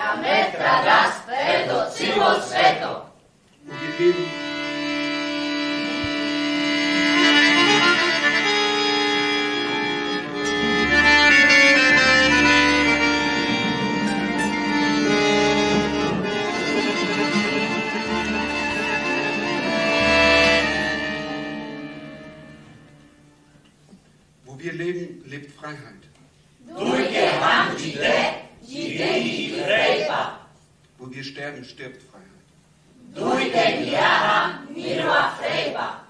Damit ragazzo siamo sveto. Wo wir leben, lebt Freiheit. Wo wir sterben, stirbt Freiheit. Durch den Jahr Mirwa Freiba.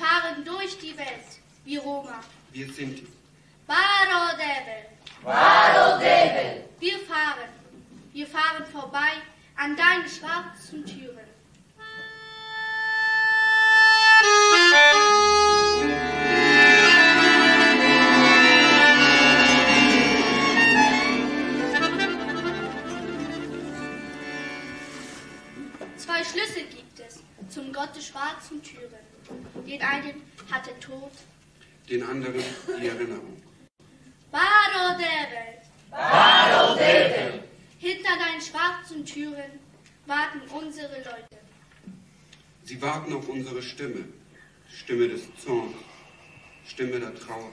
fahren durch die Welt wie Roma. Wir Sinti. Baro Deve. Baro Debe. Wir fahren vorbei an deinen schwarzen Türen. Zwei Schlüssel gibt es zum Gott der schwarzen Türen. Den einen hat der Tod, den anderen die Erinnerung. Baro Deve. Baro Debe. Hinter deinen schwarzen Türen warten unsere Leute. Sie warten auf unsere Stimme. Stimme des Zorns, Stimme der Trauer,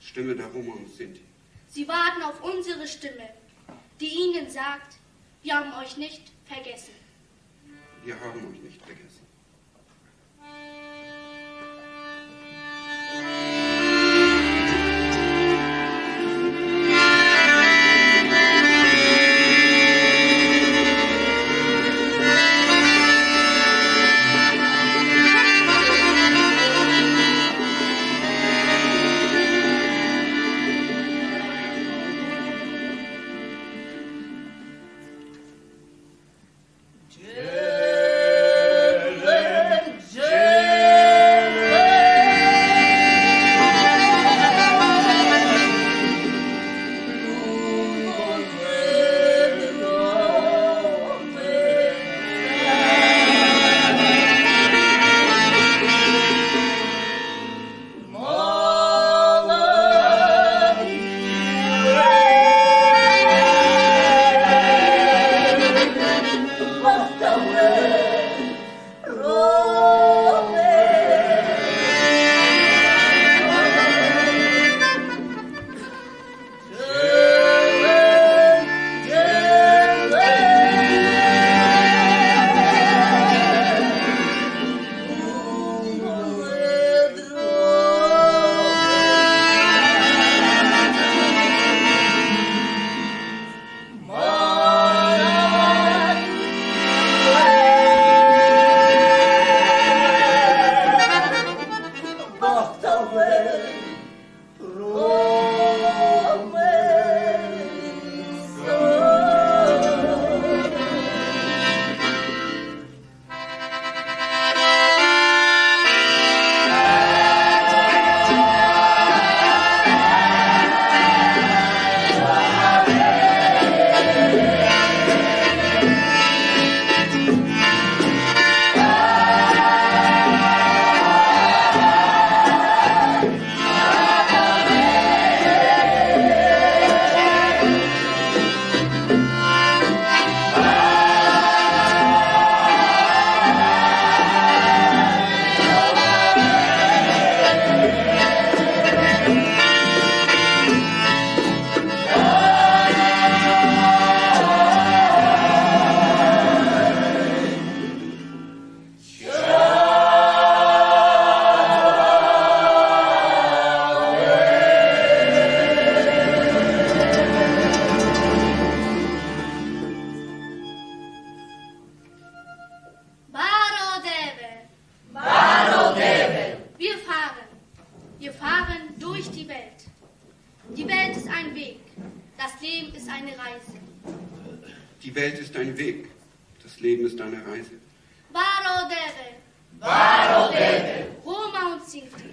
Stimme der Roma und Sinti. Sie warten auf unsere Stimme, die ihnen sagt, wir haben euch nicht vergessen. Wir haben euch nicht vergessen. Die Welt ist ein Weg, das Leben ist eine Reise. Baro Deve. Baro Deve. Roma und Sinti,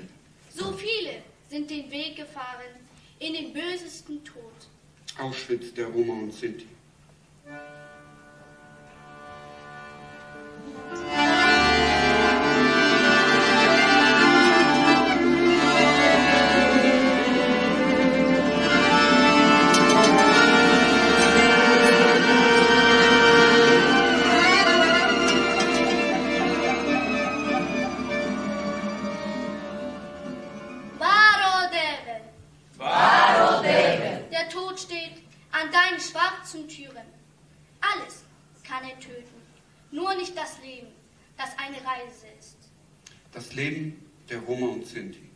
so viele sind den Weg gefahren in den bösesten Tod. Auschwitz der Roma und Sinti. Alles kann er töten, nur nicht das Leben, das eine Reise ist. Das Leben der Roma und Sinti.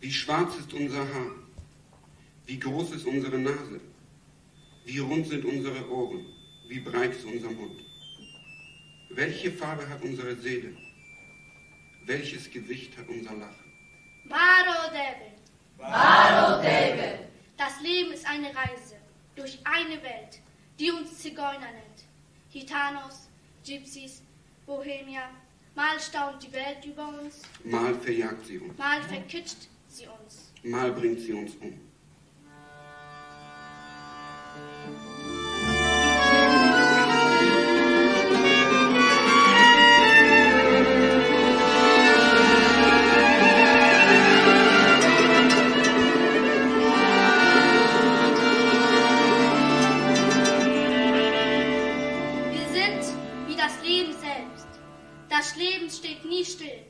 Wie schwarz ist unser Haar? Wie groß ist unsere Nase? Wie rund sind unsere Ohren? Wie breit ist unser Mund? Welche Farbe hat unsere Seele? Welches Gesicht hat unser Lachen? Baro Debe. Baro Debe. Das Leben ist eine Reise durch eine Welt, die uns Zigeuner nennt. Gitanos, Gypsies, Bohemier, mal staunt die Welt über uns, mal verjagt sie uns, mal verkitscht sie uns, mal bringt sie uns um. Das Leben steht nie still.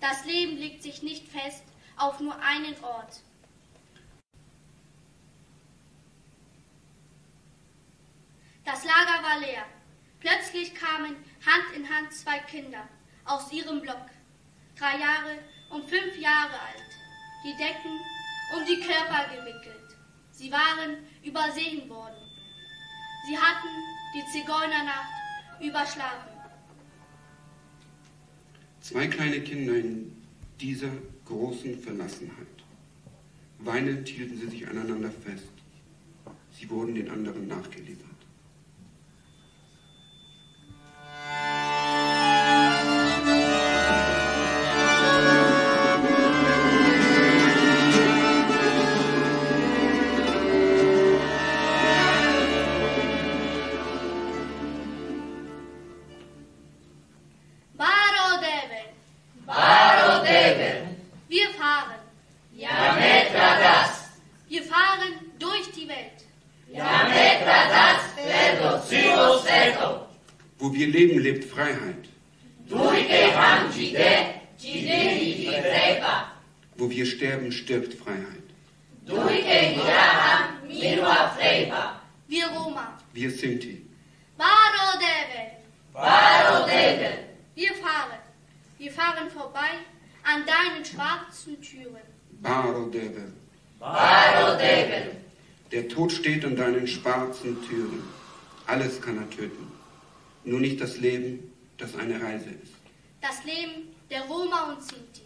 Das Leben legt sich nicht fest auf nur einen Ort. Das Lager war leer. Plötzlich kamen Hand in Hand zwei Kinder aus ihrem Block, 3 Jahre und 5 Jahre alt, die Decken um die Körper gewickelt. Sie waren übersehen worden. Sie hatten die Zigeunernacht überschlafen. 2 kleine Kinder in dieser großen Verlassenheit. Weinend hielten sie sich aneinander fest. Sie wurden den anderen nachgeliefert. Wo wir leben, lebt Freiheit. Wo wir sterben, stirbt Freiheit. Wir Roma. Wir Sinti. Baro Deve. Baro Debe. Wir fahren vorbei an deinen schwarzen Türen. Baro Deve. Baro Debe. Der Tod steht an deinen schwarzen Türen. Alles kann er töten. Nur nicht das Leben, das eine Reise ist. Das Leben der Roma und Sinti.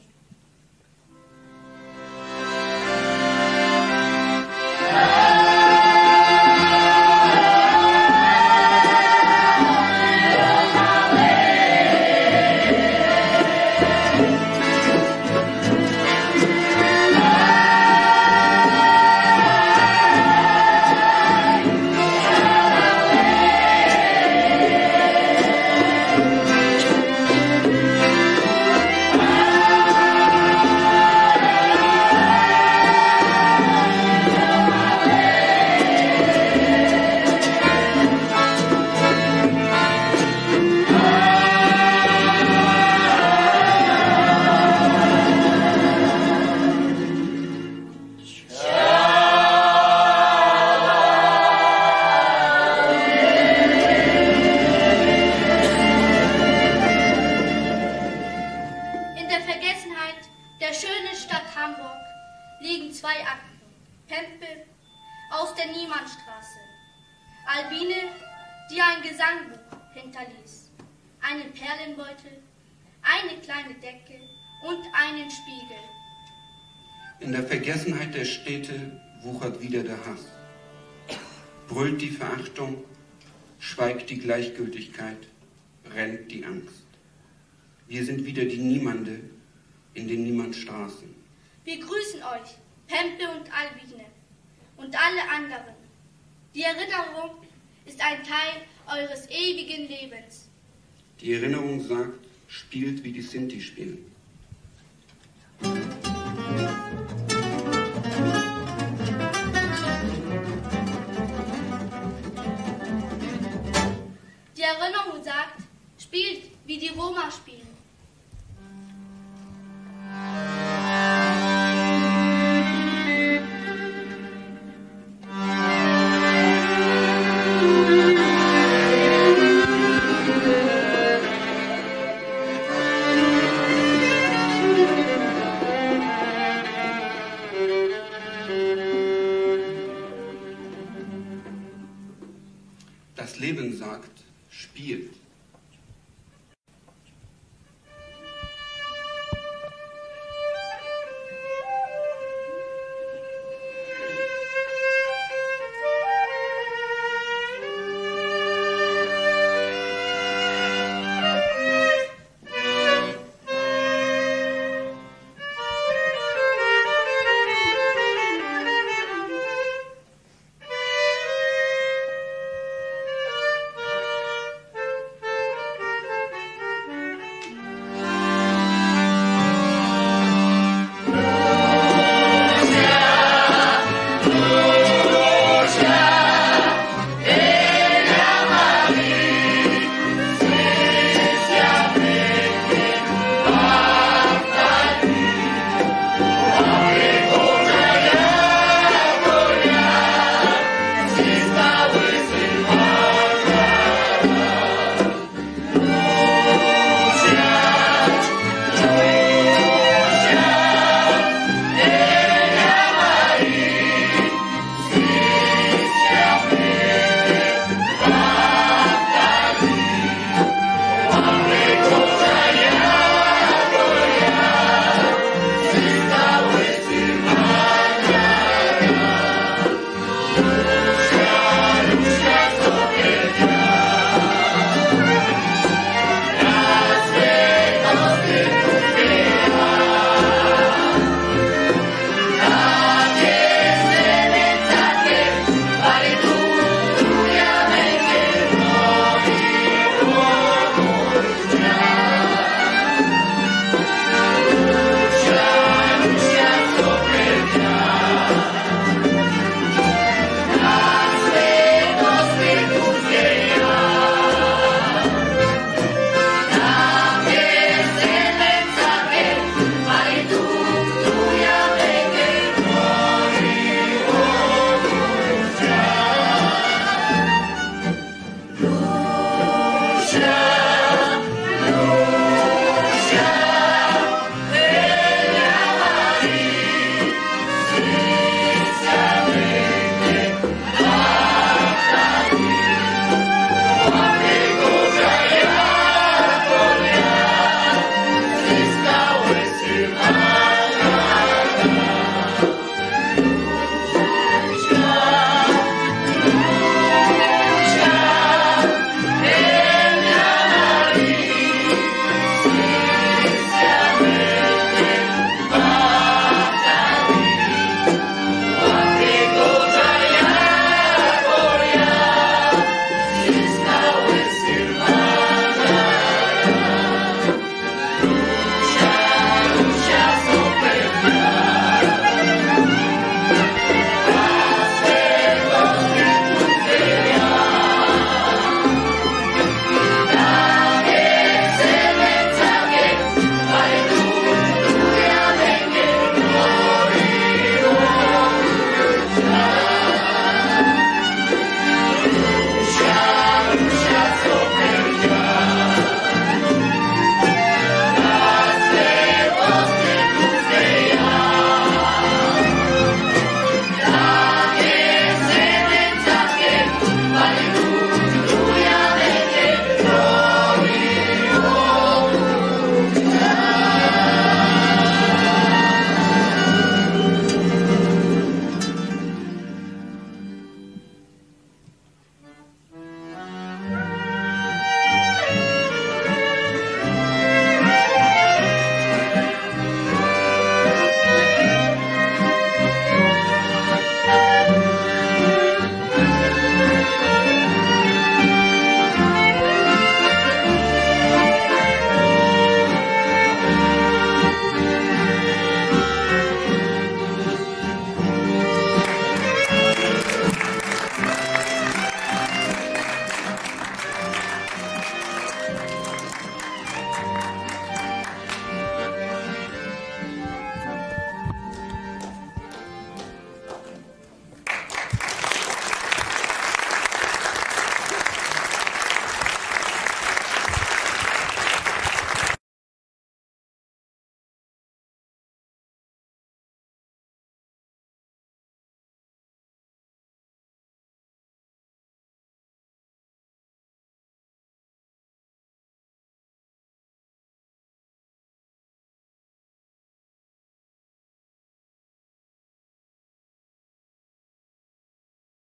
Liegen 2 Akten, Pempe aus der Niemannstraße, Albine, die ein Gesangbuch hinterließ, einen Perlenbeutel, eine kleine Decke und einen Spiegel. In der Vergessenheit der Städte wuchert wieder der Hass, brüllt die Verachtung, schweigt die Gleichgültigkeit, rennt die Angst. Wir sind wieder die Niemande in den Niemandstraßen. Wir grüßen euch, Pempe und Albine und alle anderen. Die Erinnerung ist ein Teil eures ewigen Lebens. Die Erinnerung sagt, spielt wie die Sinti spielen. Die Erinnerung sagt, spielt wie die Roma spielen. Leben sagt, spielt.